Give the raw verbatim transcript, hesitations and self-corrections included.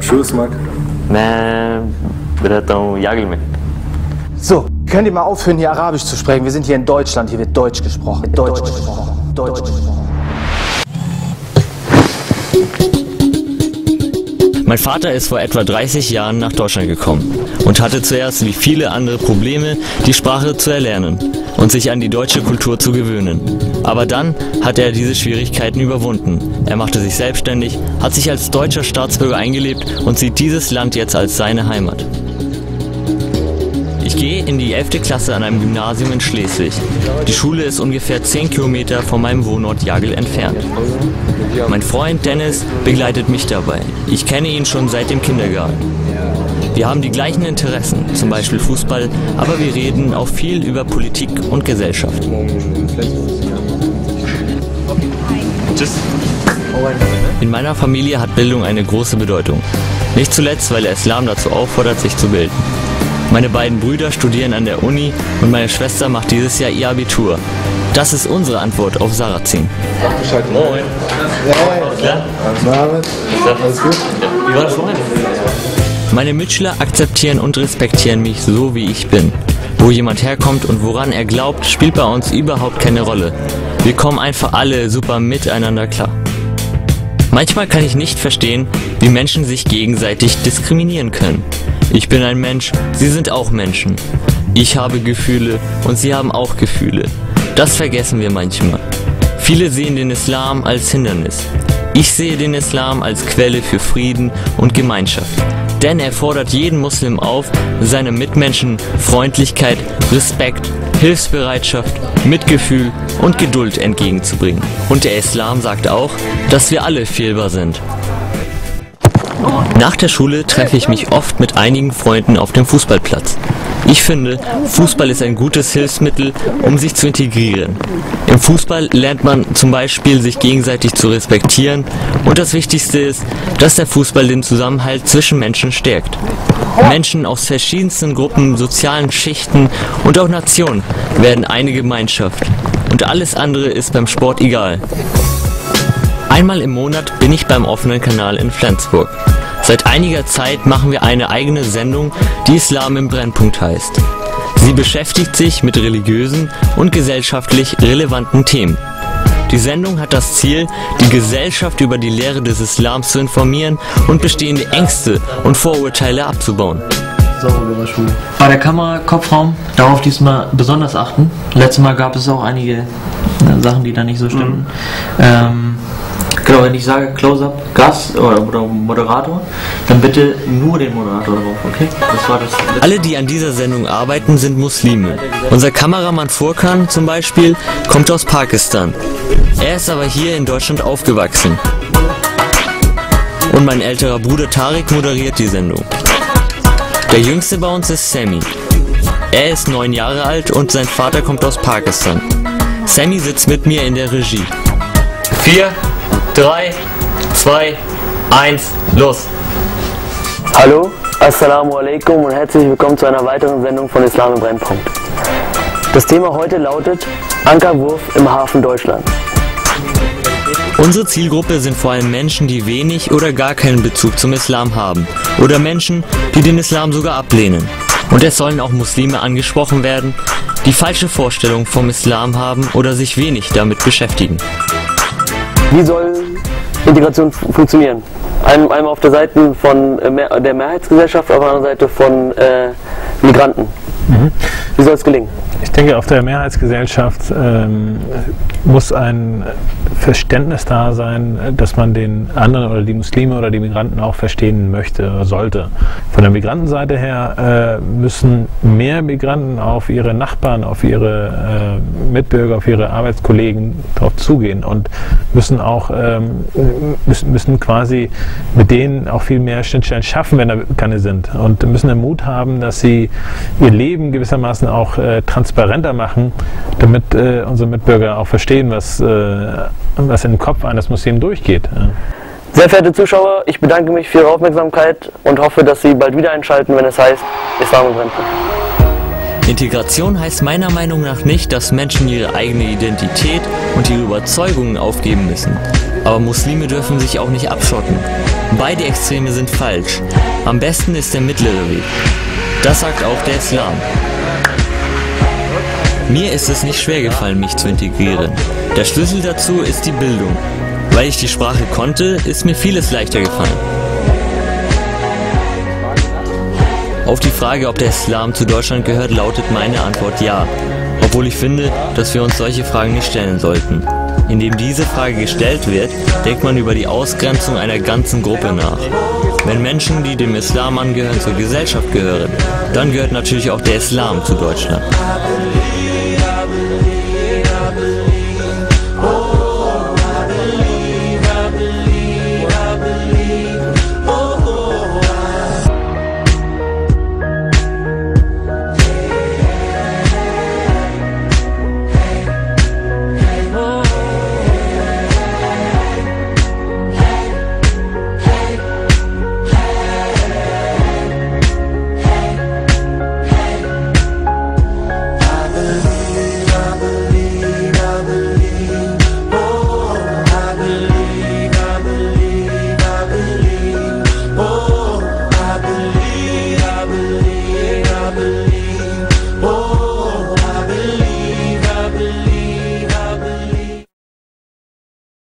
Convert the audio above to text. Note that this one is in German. Tschüss, Marc. Nein, Jagel mit. So, könnt ihr mal aufhören, hier Arabisch zu sprechen? Wir sind hier in Deutschland, hier wird Deutsch gesprochen. Deutsch gesprochen. Deutsch gesprochen. Mein Vater ist vor etwa dreißig Jahren nach Deutschland gekommen und hatte zuerst wie viele andere Probleme, die Sprache zu erlernen und sich an die deutsche Kultur zu gewöhnen. Aber dann hat er diese Schwierigkeiten überwunden. Er machte sich selbstständig, hat sich als deutscher Staatsbürger eingelebt und sieht dieses Land jetzt als seine Heimat. Ich gehe in die elfte Klasse an einem Gymnasium in Schleswig. Die Schule ist ungefähr zehn Kilometer von meinem Wohnort Jagel entfernt. Mein Freund Dennis begleitet mich dabei. Ich kenne ihn schon seit dem Kindergarten. Wir haben die gleichen Interessen, zum Beispiel Fußball, aber wir reden auch viel über Politik und Gesellschaft. Tschüss. In meiner Familie hat Bildung eine große Bedeutung. Nicht zuletzt, weil der Islam dazu auffordert, sich zu bilden. Meine beiden Brüder studieren an der Uni und meine Schwester macht dieses Jahr ihr Abitur. Das ist unsere Antwort auf Sarrazin. Moin. Meine Mitschüler akzeptieren und respektieren mich so, wie ich bin. Wo jemand herkommt und woran er glaubt, spielt bei uns überhaupt keine Rolle. Wir kommen einfach alle super miteinander klar. Manchmal kann ich nicht verstehen, wie Menschen sich gegenseitig diskriminieren können. Ich bin ein Mensch, sie sind auch Menschen. Ich habe Gefühle und sie haben auch Gefühle. Das vergessen wir manchmal. Viele sehen den Islam als Hindernis. Ich sehe den Islam als Quelle für Frieden und Gemeinschaft. Denn er fordert jeden Muslim auf, seine Mitmenschen Freundlichkeit, Respekt, Hilfsbereitschaft, Mitgefühl und Geduld entgegenzubringen. Und der Islam sagt auch, dass wir alle fehlbar sind. Nach der Schule treffe ich mich oft mit einigen Freunden auf dem Fußballplatz. Ich finde, Fußball ist ein gutes Hilfsmittel, um sich zu integrieren. Im Fußball lernt man zum Beispiel, sich gegenseitig zu respektieren, und das Wichtigste ist, dass der Fußball den Zusammenhalt zwischen Menschen stärkt. Menschen aus verschiedensten Gruppen, sozialen Schichten und auch Nationen werden eine Gemeinschaft. Und alles andere ist beim Sport egal. Einmal im Monat bin ich beim offenen Kanal in Flensburg. Seit einiger Zeit machen wir eine eigene Sendung, die Islam im Brennpunkt heißt. Sie beschäftigt sich mit religiösen und gesellschaftlich relevanten Themen. Die Sendung hat das Ziel, die Gesellschaft über die Lehre des Islams zu informieren und bestehende Ängste und Vorurteile abzubauen. Bei der Kamera Kopfraum darauf diesmal besonders achten. Letztes Mal gab es auch einige Sachen, die da nicht so stimmen. Mhm. Ähm, Genau, wenn ich sage Close-Up, Gast oder Moderator, dann bitte nur den Moderator drauf, okay? Das war das Letzte. Alle, die an dieser Sendung arbeiten, sind Muslime. Unser Kameramann Furkan zum Beispiel kommt aus Pakistan. Er ist aber hier in Deutschland aufgewachsen. Und mein älterer Bruder Tarek moderiert die Sendung. Der Jüngste bei uns ist Sammy. Er ist neun Jahre alt und sein Vater kommt aus Pakistan. Sammy sitzt mit mir in der Regie. Vier... drei, zwei, eins, los! Hallo, Assalamu alaikum und herzlich willkommen zu einer weiteren Sendung von Islam im Brennpunkt. Das Thema heute lautet Ankerwurf im Hafen Deutschland. Unsere Zielgruppe sind vor allem Menschen, die wenig oder gar keinen Bezug zum Islam haben oder Menschen, die den Islam sogar ablehnen. Und es sollen auch Muslime angesprochen werden, die falsche Vorstellungen vom Islam haben oder sich wenig damit beschäftigen. Wie soll Integration funktionieren? Einmal auf der Seite von der Mehrheitsgesellschaft, auf der anderen Seite von äh, Migranten. Mhm. Wie soll es gelingen? Ich denke, auf der Mehrheitsgesellschaft ähm, muss ein Verständnis da sein, dass man den anderen oder die Muslime oder die Migranten auch verstehen möchte oder sollte. Von der Migrantenseite her äh, müssen mehr Migranten auf ihre Nachbarn, auf ihre äh, Mitbürger, auf ihre Arbeitskollegen drauf zugehen und müssen auch ähm, müssen quasi mit denen auch viel mehr Schnittstellen schaffen, wenn da keine sind, und müssen den Mut haben, dass sie ihr Leben gewissermaßen auch äh, transparenter machen, damit äh, unsere Mitbürger auch verstehen, was, äh, was in den Kopf eines Muslims durchgeht. Ja. Sehr verehrte Zuschauer, ich bedanke mich für Ihre Aufmerksamkeit und hoffe, dass Sie bald wieder einschalten, wenn es heißt Islam im Brennpunkt. Integration heißt meiner Meinung nach nicht, dass Menschen ihre eigene Identität und ihre Überzeugungen aufgeben müssen. Aber Muslime dürfen sich auch nicht abschotten. Beide Extreme sind falsch. Am besten ist der mittlere Weg. Das sagt auch der Islam. Mir ist es nicht schwer gefallen, mich zu integrieren. Der Schlüssel dazu ist die Bildung. Weil ich die Sprache konnte, ist mir vieles leichter gefallen. Auf die Frage, ob der Islam zu Deutschland gehört, lautet meine Antwort ja. Obwohl ich finde, dass wir uns solche Fragen nicht stellen sollten. Indem diese Frage gestellt wird, denkt man über die Ausgrenzung einer ganzen Gruppe nach. Wenn Menschen, die dem Islam angehören, zur Gesellschaft gehören, dann gehört natürlich auch der Islam zu Deutschland.